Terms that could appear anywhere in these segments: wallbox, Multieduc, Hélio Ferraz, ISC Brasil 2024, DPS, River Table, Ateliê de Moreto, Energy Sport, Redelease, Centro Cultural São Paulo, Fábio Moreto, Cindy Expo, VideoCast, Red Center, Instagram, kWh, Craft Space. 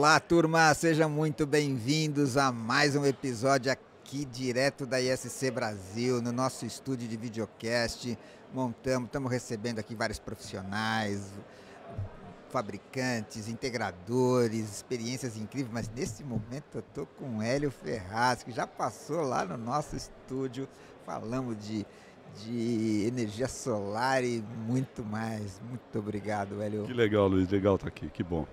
Olá, turma! Sejam muito bem-vindos a mais um episódio aqui direto da ISC Brasil, no nosso estúdio de videocast. Estamos recebendo aqui vários profissionais, fabricantes, integradores, experiências incríveis, mas nesse momento eu estou com o Hélio Ferraz, que já passou lá no nosso estúdio, falamos de energia solar e muito mais. Muito obrigado, Hélio. Que legal, Luiz, legal estar aqui, que bom.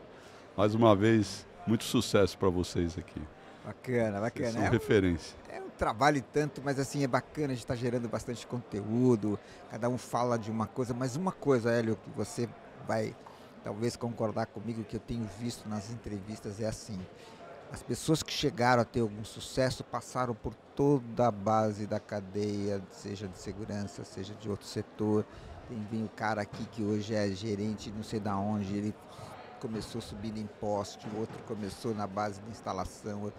Mais uma vez, muito sucesso para vocês aqui. Bacana, bacana. São referência. É um trabalho e tanto, mas assim, é bacana, a gente está gerando bastante conteúdo, cada um fala de uma coisa, mas uma coisa, Hélio, que você vai talvez concordar comigo, que eu tenho visto nas entrevistas, é assim: as pessoas que chegaram a ter algum sucesso passaram por toda a base da cadeia, seja de segurança, seja de outro setor. Tem o cara aqui que hoje é gerente, não sei de onde, ele começou subindo em poste, o outro começou na base de instalação.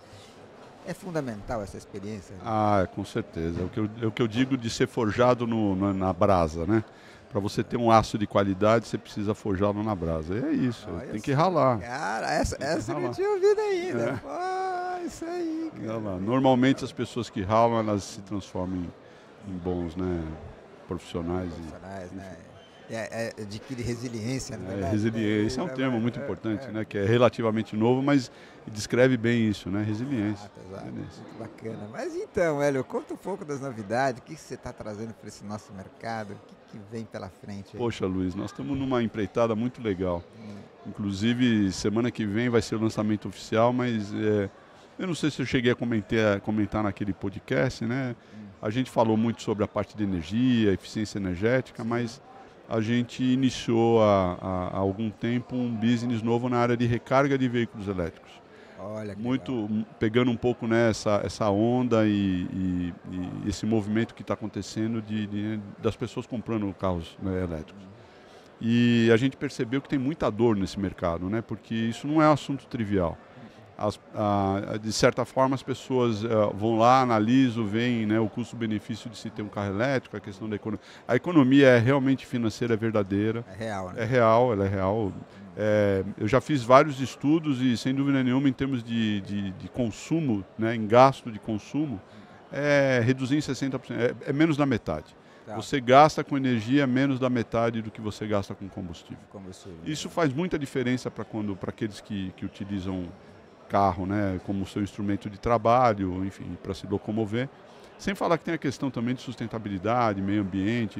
É fundamental essa experiência? Né? Ah, com certeza. É o que eu digo de ser forjado na brasa, né? Para você ter um aço de qualidade, você precisa forjá-lo na brasa. E é isso, tem que ralar. Cara, essa que eu tinha ouvido ainda. É. Pô, isso aí, cara. Normalmente as pessoas que ralam, elas se transformam em bons, né, profissionais, né? Adquire resiliência, na verdade. Resiliência é um termo muito importante, né? Que é relativamente novo, mas descreve bem isso, né? Resiliência. Exato, muito bacana. Mas então, Hélio, conta um pouco das novidades, o que você está trazendo para esse nosso mercado, o que vem pela frente? Aí? Poxa, Luiz, nós estamos numa empreitada muito legal. Inclusive, semana que vem vai ser o lançamento oficial, mas eu não sei se eu cheguei a comentar naquele podcast, né? A gente falou muito sobre a parte de energia, eficiência energética, mas a gente iniciou há algum tempo um business novo na área de recarga de veículos elétricos. Olha que legal. Pegando um pouco, né, essa onda e esse movimento que está acontecendo das pessoas comprando carros, né, elétricos. E a gente percebeu que tem muita dor nesse mercado, né, porque isso não é um assunto trivial. De certa forma, as pessoas vão lá, analisam, veem, né, o custo-benefício de se ter um carro elétrico, a questão da economia. A economia é realmente financeira, é verdadeira. É real, né? É real, ela é real. Eu já fiz vários estudos e, sem dúvida nenhuma, em termos de consumo, né, em gasto de consumo, reduzir em 60%, é menos da metade. Você gasta com energia menos da metade do que você gasta com combustível. Isso faz muita diferença para aqueles que utilizam carro, né, como seu instrumento de trabalho, enfim, para se locomover. Sem falar que tem a questão também de sustentabilidade, meio ambiente,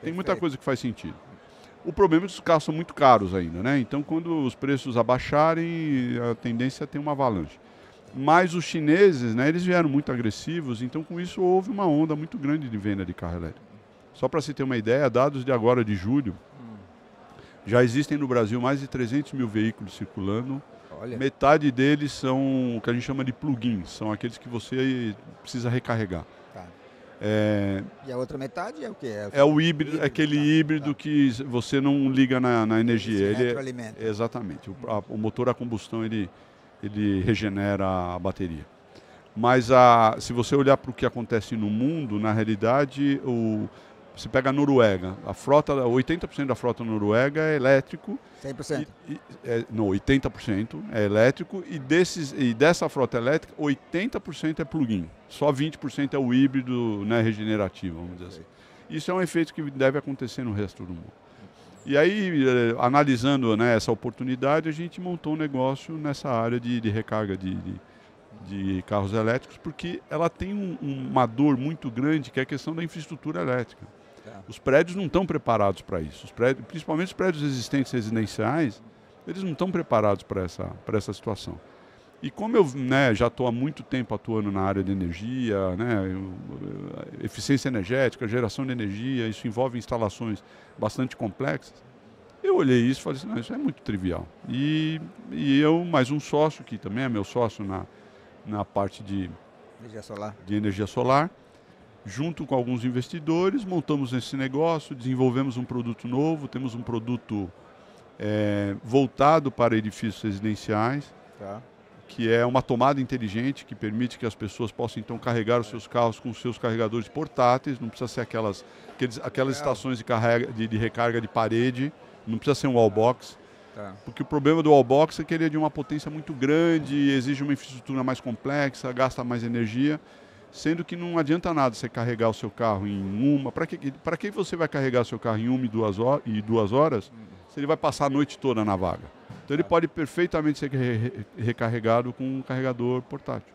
tem muita coisa que faz sentido. O problema é que os carros são muito caros ainda, né? Então, quando os preços abaixarem, a tendência é ter uma avalanche. Mas os chineses, né, eles vieram muito agressivos, então com isso houve uma onda muito grande de venda de carro elétrico. Só para se ter uma ideia, dados de agora, de julho, já existem no Brasil mais de 300 mil veículos circulando. Olha. Metade deles são o que a gente chama de plug-ins, são aqueles que você precisa recarregar. Tá. E a outra metade é o quê? É o híbrido, aquele híbrido que você não liga na energia. Exatamente. O motor a combustão ele regenera a bateria. Mas se você olhar para o que acontece no mundo, na realidade, você pega a Noruega, 80% da frota noruega é elétrico. 100%? Não, 80% é elétrico e dessa frota elétrica, 80% é plug-in. Só 20% é o híbrido, né, regenerativo, vamos dizer assim. Isso é um efeito que deve acontecer no resto do mundo. E aí, analisando, né, essa oportunidade, a gente montou um negócio nessa área de recarga de carros elétricos, porque ela tem uma dor muito grande, que é a questão da infraestrutura elétrica. Os prédios não estão preparados para isso. Principalmente os prédios existentes residenciais, eles não estão preparados para essa situação. E como eu, né, já estou há muito tempo atuando na área de energia, né, eficiência energética, geração de energia, isso envolve instalações bastante complexas, eu olhei isso e falei assim, não, isso é muito trivial. E eu, mais um sócio, que também é meu sócio na parte de energia solar, junto com alguns investidores, montamos esse negócio, desenvolvemos um produto novo, temos um produto voltado para edifícios residenciais, que é uma tomada inteligente que permite que as pessoas possam então carregar os seus carros com os seus carregadores portáteis, não precisa ser aquelas estações de recarga de parede, não precisa ser um wallbox. Tá. Porque o problema do all box é que ele é de uma potência muito grande, exige uma infraestrutura mais complexa, gasta mais energia, sendo que não adianta nada você carregar o seu carro em uma... Para que você vai carregar seu carro em uma e duas horas se ele vai passar a noite toda na vaga? Então ele pode perfeitamente ser recarregado com um carregador portátil.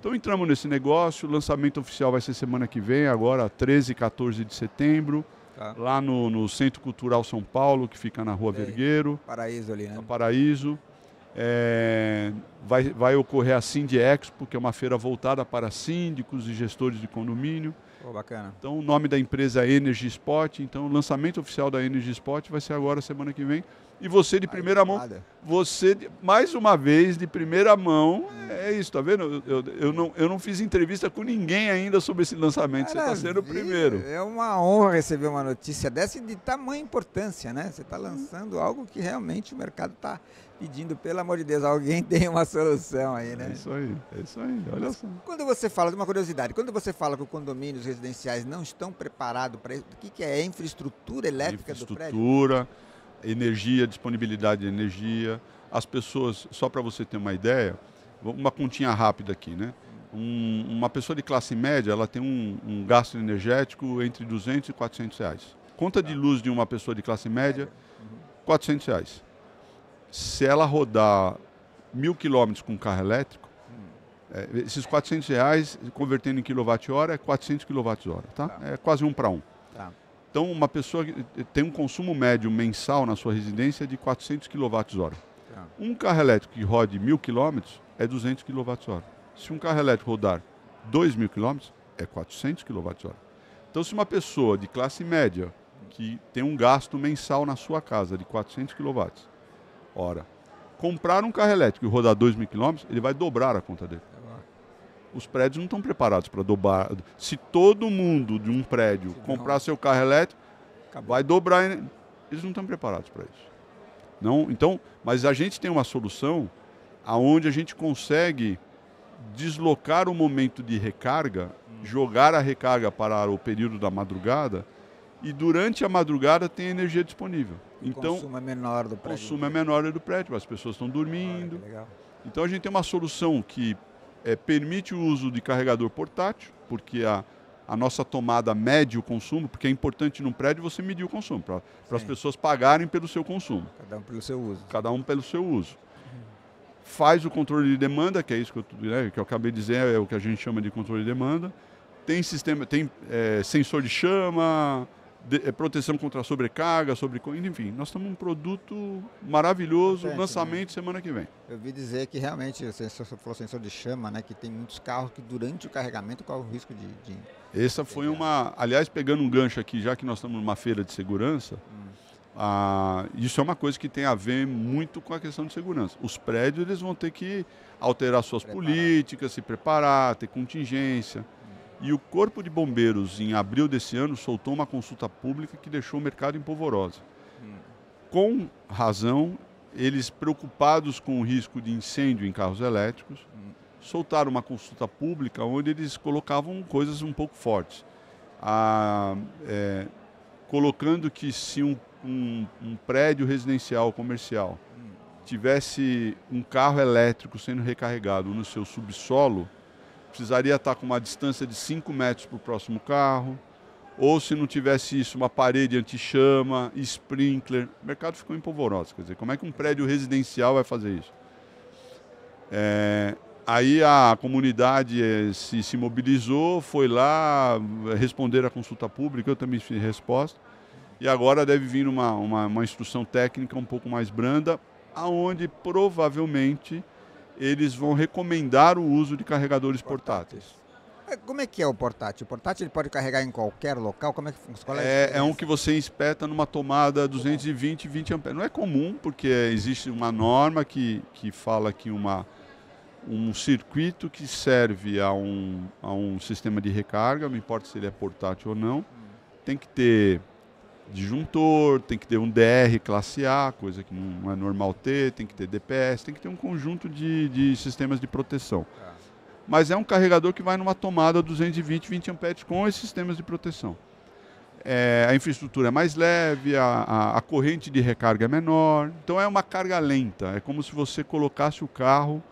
Então entramos nesse negócio, o lançamento oficial vai ser semana que vem, agora 13 e 14 de setembro. Tá. Lá no Centro Cultural São Paulo, que fica na Rua Vergueiro. Paraíso ali, né? No Paraíso. Vai ocorrer a Cindy Expo, que é uma feira voltada para síndicos e gestores de condomínio. Oh, bacana. Então o nome da empresa é Energy Sport. Então o lançamento oficial da Energy Sport vai ser agora, semana que vem. E você de primeira mão, mais uma vez de primeira mão, é isso, tá vendo? Eu não fiz entrevista com ninguém ainda sobre esse lançamento, você está sendo o primeiro. É uma honra receber uma notícia dessa e de tamanha importância, né? Você está lançando algo que realmente o mercado está pedindo, pelo amor de Deus, alguém tem uma solução aí, né? É isso aí, olha só. Quando você fala, de uma curiosidade, quando você fala que os condomínios residenciais não estão preparados para isso, o que é? É infraestrutura elétrica do prédio? Infraestrutura, energia, disponibilidade de energia, as pessoas, só para você ter uma ideia, uma continha rápida aqui, né? Uma pessoa de classe média, ela tem um gasto energético entre 200 e 400 reais. Conta de luz de uma pessoa de classe média, 400 reais. Se ela rodar 1.000 quilômetros com carro elétrico, esses 400 reais, convertendo em quilowatt-hora, é 400 quilowatt-hora, tá? É quase 1 para 1. Tá. Então, uma pessoa que tem um consumo médio mensal na sua residência de 400 kWh. Tá. Um carro elétrico que rode 1.000 km é 200 kWh. Se um carro elétrico rodar 2.000 km, é 400 kWh. Então, se uma pessoa de classe média, que tem um gasto mensal na sua casa de 400 kWh, comprar um carro elétrico e rodar 2.000 km, ele vai dobrar a conta dele. Os prédios não estão preparados para dobrar. Se todo mundo de um prédio comprar seu carro elétrico, vai dobrar. Eles não estão preparados para isso. Não, então, mas a gente tem uma solução aonde a gente consegue deslocar o momento de recarga, jogar a recarga para o período da madrugada e durante a madrugada tem energia disponível. Então, o consumo é menor do prédio. O consumo é menor do prédio, as pessoas estão dormindo. Então a gente tem uma solução que permite o uso de carregador portátil, porque a nossa tomada mede o consumo, porque é importante num prédio você medir o consumo, para as pessoas pagarem pelo seu consumo. Cada um pelo seu uso. Cada um pelo seu uso. Faz o controle de demanda, que é isso que eu acabei de dizer, é o que a gente chama de controle de demanda. Tem sistema, tem sensor de chama, proteção contra sobrecarga, enfim, nós estamos um produto maravilhoso, lançamento semana que vem. Eu ouvi dizer que realmente, você falou sensor de chama, né, que tem muitos carros que durante o carregamento correm o risco de... Essa foi uma... Aliás, pegando um gancho aqui, já que nós estamos numa feira de segurança, isso é uma coisa que tem a ver muito com a questão de segurança. Os prédios eles vão ter que alterar suas políticas, se preparar, ter contingência. E o Corpo de Bombeiros, em abril desse ano, soltou uma consulta pública que deixou o mercado em polvorosa. Com razão, eles, preocupados com o risco de incêndio em carros elétricos, soltaram uma consulta pública onde eles colocavam coisas um pouco fortes. Colocando que se um prédio residencial comercial tivesse um carro elétrico sendo recarregado no seu subsolo, precisaria estar com uma distância de 5 metros para o próximo carro, ou se não tivesse isso, uma parede anti-chama, sprinkler. O mercado ficou em polvorosa. Quer dizer, como é que um prédio residencial vai fazer isso? Aí a comunidade se mobilizou, foi lá, responder à consulta pública, eu também fiz resposta, e agora deve vir uma instrução técnica um pouco mais branda, aonde provavelmente eles vão recomendar o uso de carregadores portáteis. Como é que é o portátil? O portátil ele pode carregar em qualquer local? Como é que funciona? É um que você espeta numa tomada 220 e 20 amperes. Não é comum, porque existe uma norma que fala que um circuito que serve a um sistema de recarga, não importa se ele é portátil ou não, tem que ter disjuntor, tem que ter um DR classe A, coisa que não é normal ter, tem que ter DPS, tem que ter um conjunto de sistemas de proteção. Mas é um carregador que vai numa tomada 220, 20 amperes com esses sistemas de proteção. a infraestrutura é mais leve, a corrente de recarga é menor. Então é uma carga lenta, é como se você colocasse o carro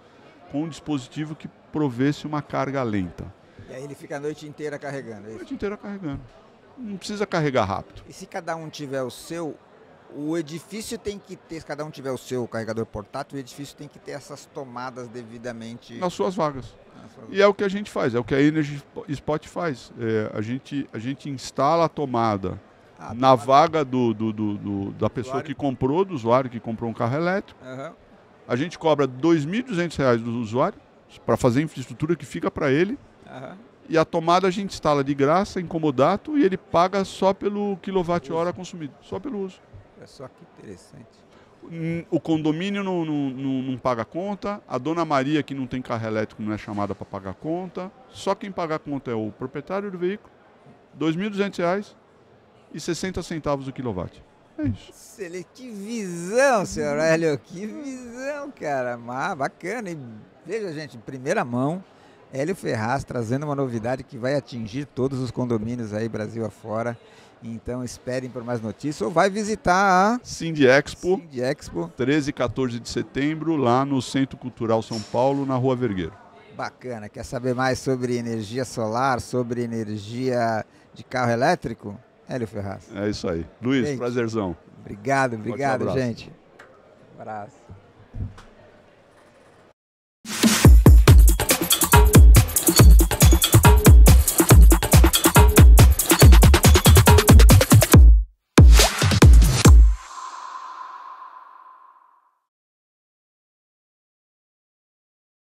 com um dispositivo que provesse uma carga lenta. E aí ele fica a noite inteira carregando? A noite inteira carregando. Não precisa carregar rápido. E se cada um tiver o seu, o edifício tem que ter, se cada um tiver o seu carregador portátil, o edifício tem que ter essas tomadas devidamente... nas suas vagas. E é o que a gente faz, é o que a Energy Spot faz. É, a gente instala a tomada na vaga da pessoa que comprou, do usuário que comprou um carro elétrico. Uhum. A gente cobra R$ 2.200 do usuário para fazer a infraestrutura que fica para ele. Uhum. E a tomada a gente instala de graça, em comodato, e ele paga só pelo quilowatt-hora consumido, só pelo uso. É só que interessante. O condomínio não paga conta, a dona Maria, que não tem carro elétrico, não é chamada para pagar conta. Só quem paga a conta é o proprietário do veículo, R$ 2.200 e 60 centavos do quilowatt. É isso. Excelente. Que visão, senhor Hélio, que visão, cara. Ah, bacana. E veja, gente, em primeira mão, Hélio Ferraz trazendo uma novidade que vai atingir todos os condomínios aí Brasil afora. Então esperem por mais notícias ou vai visitar a Cindy Expo, 13 e 14 de setembro, lá no Centro Cultural São Paulo, na Rua Vergueiro. Bacana. Quer saber mais sobre energia solar, sobre energia de carro elétrico? Hélio Ferraz. É isso aí. Luiz, prazerzão. Obrigado, obrigado, gente. Um abraço.